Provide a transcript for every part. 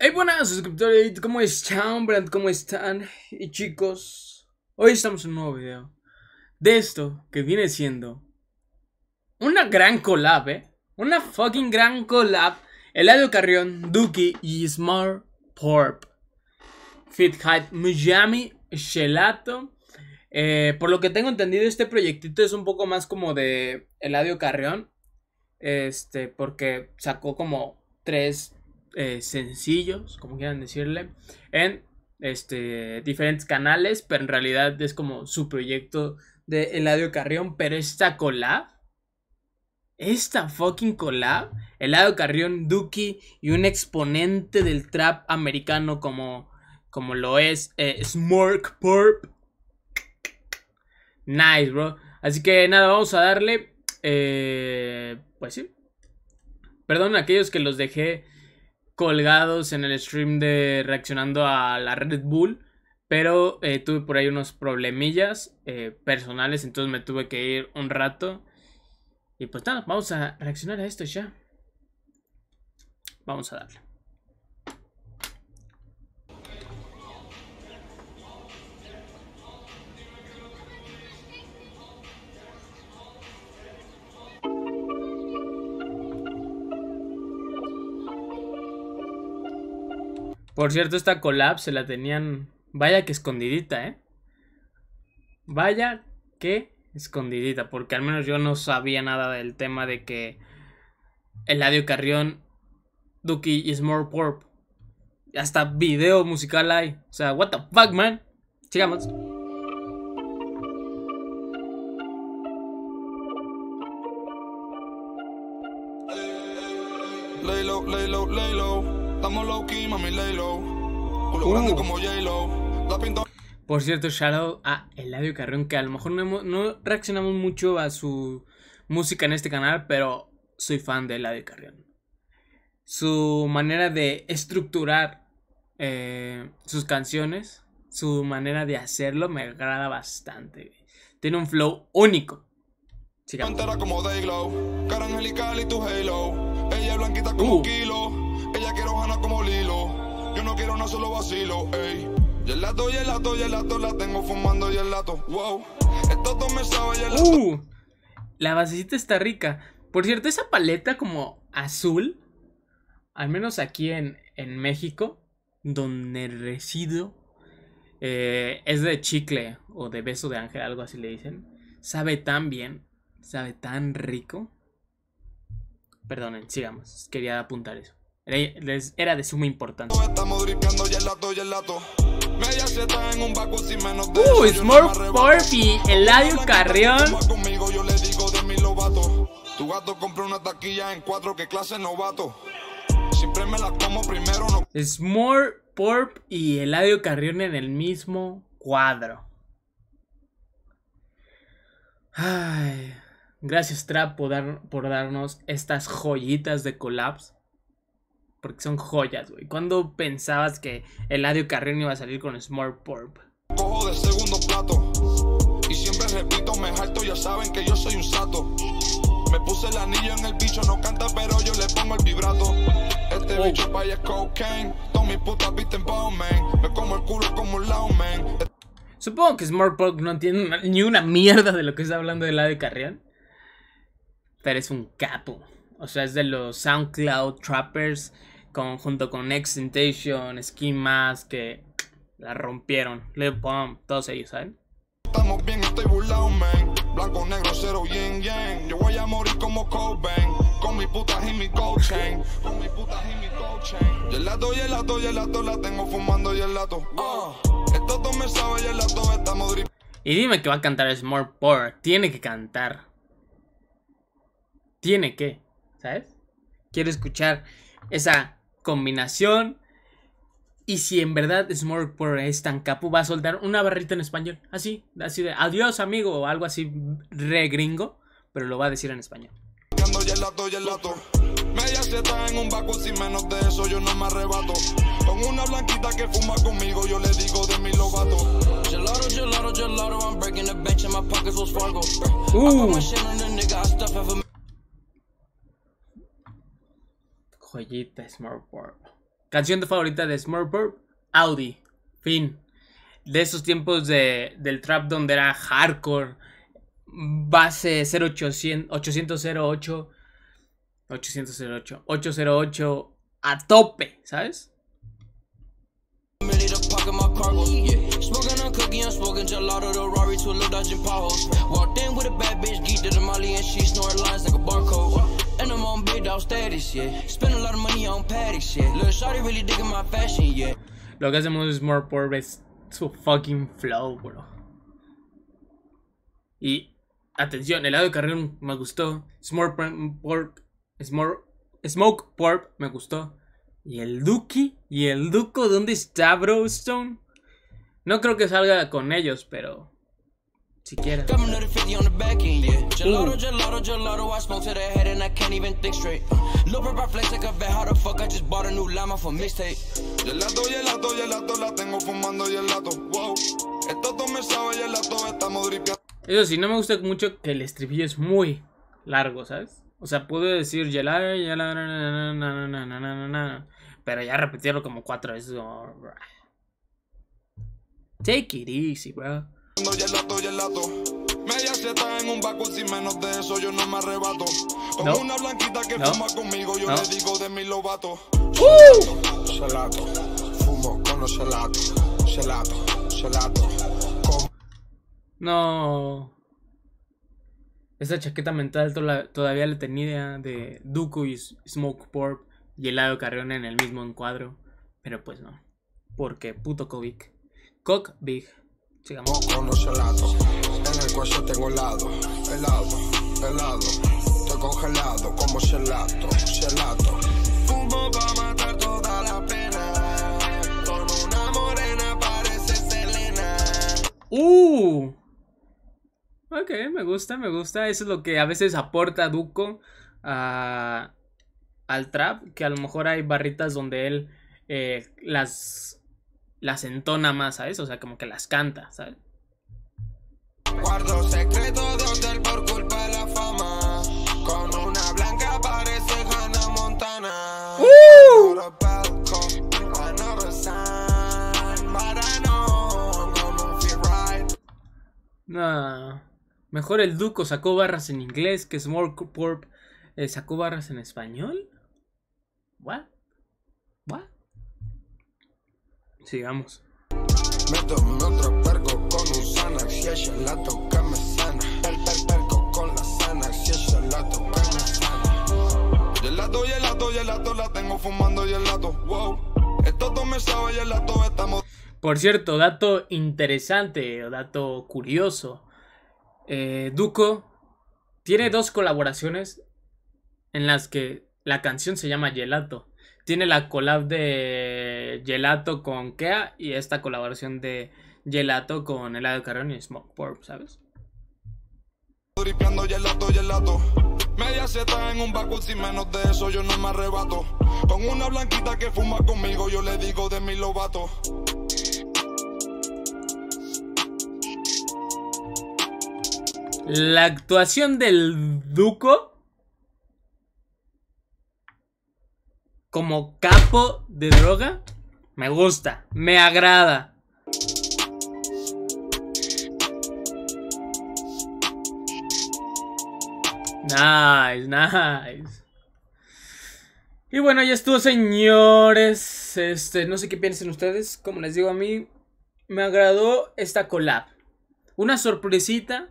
Hey, buenas suscriptores, ¿cómo están, Brand? ¿Cómo están? Y chicos, hoy estamos en un nuevo video de esto que viene siendo una gran collab, una fucking gran collab. Eladio Carrión, Duki y Smokepurpp Fit Hype Miami, Gelato. Por lo que tengo entendido, este proyectito es un poco más como de Eladio Carrión, porque sacó como tres sencillos, como quieran decirle, en diferentes canales, pero en realidad es como su proyecto de Eladio Carrión. Pero esta fucking collab, Eladio Carrión, Duki y un exponente del trap americano como lo es Smokepurpp. Nice, bro. Así que nada, vamos a darle. Pues sí, perdón a aquellos que los dejé colgados en el stream de reaccionando a la Red Bull, pero tuve por ahí unos problemillas personales, entonces me tuve que ir un rato. Y pues nada, vamos a reaccionar a esto ya. Vamos a darle. Por cierto, esta collab se la tenían... Vaya que escondidita, Vaya que escondidita, porque al menos yo no sabía nada del tema de que Eladio Carrión, Duki y Smokepurpp. Hasta video musical hay. O sea, what the fuck, man. Sigamos. Lay low, lay low, lay low. Por cierto, shoutout a Eladio Carrión, que a lo mejor no reaccionamos mucho a su música en este canal, pero soy fan de Eladio Carrión. Su manera de estructurar sus canciones, su manera de hacerlo me agrada bastante. Tiene un flow único. Sigamos. Ella quiere ojana como Lilo, yo no quiero nada, solo vacilo, ey. Gelato, gelato, gelato, la tengo fumando gelato, wow. Esto todo me sabe gelato. La basecita está rica. Por cierto, esa paleta como azul, al menos aquí en México, donde resido, es de chicle o de beso de ángel, algo así le dicen. Sabe tan bien, sabe tan rico. Perdonen, sigamos, quería apuntar eso. Era de suma importancia. Smokepurpp y Eladio Carrión. Smokepurpp y Eladio Carrión en el mismo cuadro. Ay, gracias, Trap, por darnos estas joyitas de collabs. Porque son joyas, güey. ¿Cuándo pensabas que Eladio Carrión iba a salir con Smokepurpp? Cojo de segundo plato. Y siempre repito, me jalto, ya saben que yo soy un sato. Me puse el anillo en el bicho, no canta, pero yo le pongo el vibrato. Este bicho vaya cocaine. Todas mis putas pisten man. Me como el culo como un loud man. Supongo que Smokepurpp no entiende ni una mierda de lo que está hablando de Eladio Carrión. Pero es un capo. O sea, es de los SoundCloud Trappers. Junto con Extentation, Skin Mask, que la rompieron, Lil Pump, todos ellos, ¿saben? Estamos bien, estoy burlado, man. Blanco, negro, cero, yin, yang. Yo voy a morir como Cobain. Con mi puta y mi gold chain. Con mi puta y mi gold chain. Gelato, gelato, gelato, la tengo fumando gelato. Esto todo me sabe gelato, estamos drip. Y dime que va a cantar Smokepurpp. Tiene que cantar. Tiene que, ¿sabes? Quiero escuchar esa combinación. Y si en verdad Smokepurpp es tan capo, va a soltar una barrita en español, así de adiós amigo o algo así re gringo, pero lo va a decir en español. Media seta en un vacuo, sin menos de eso yo no me arrebato. Con una blanquita que fuma conmigo, yo le digo de mi lobato. Gelato, gelato, gelato, I'm breaking the bench and my pockets was Fargo. Joyita Smokepurpp. Canción favorita de Smokepurpp, Audi. Fin. De esos tiempos del trap donde era hardcore, base 808 a tope, ¿sabes? Lo que hacemos es Smokepurpp, es su fucking flow, bro. Y atención, Eladio Carrión me gustó, Smokepurpp me gustó. ¿Y el Duki? ¿Y el Duco? ¿Dónde está, bro? Stone. No creo que salga con ellos, pero siquiera. Eso sí, no me gusta mucho que el estribillo es muy largo, ¿sabes? O sea, puedo decir Gelato, pero ya repetirlo como 4 veces. Oh, take it easy, bro. No. Esa chaqueta mental todavía la tenía de Duki y Smokepurpp y Eladio Carrión en el mismo encuadro. Pero pues no. Porque puto Kovic. Cock Big. Sigamos. En el cuello tengo helado. Helado. Helado. Estoy congelado como gelato. Gelato. Fumo pa' matar toda la pena. Con una morena parece Selena. Ok, me gusta, eso es lo que a veces aporta Duco al trap, que a lo mejor hay barritas donde él las entona más, ¿sabes? O sea, como que las canta, ¿sabes? Guardo secreto de hotel por culpa de la fama, con una blanca parece Hannah Montana. No. Mejor el Duco sacó barras en inglés que Smokepurpp sacó barras en español. ¿What? ¿What? Sigamos. Por cierto, dato interesante, dato curioso. Duco tiene 2 colaboraciones en las que la canción se llama Gelato. Tiene la collab de Gelato con KHEA y esta colaboración de Gelato con Eladio Carrión y Smokepurpp, ¿sabes? Media seta en un backwood, sin menos de eso yo no me arrebato. Con una blanquita que fuma conmigo, yo le digo de mi lobato. La actuación del Duco como capo de droga me gusta, me agrada. Nice, nice. Y bueno, ya estuvo, señores. No sé qué piensen ustedes. Como les digo, a mí me agradó esta collab. Una sorpresita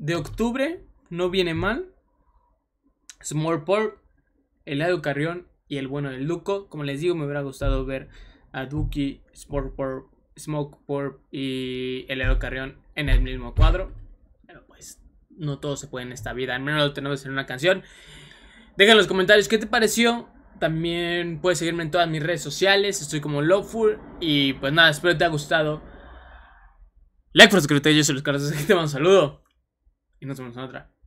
de octubre, no viene mal. Smokepurpp, Eladio Carrión y el bueno del Duco. Como les digo, me hubiera gustado ver a Duki, Smokepurpp y Eladio Carrión en el mismo cuadro. Pero pues no todo se puede en esta vida, al menos lo tenemos en una canción. Deja en los comentarios qué te pareció. También puedes seguirme en todas mis redes sociales. Estoy como L00FUL. Y pues nada, espero que te haya gustado. Like, suscríbete, yo soy Los Carlos. Te mando un saludo. Y nos vemos en otra.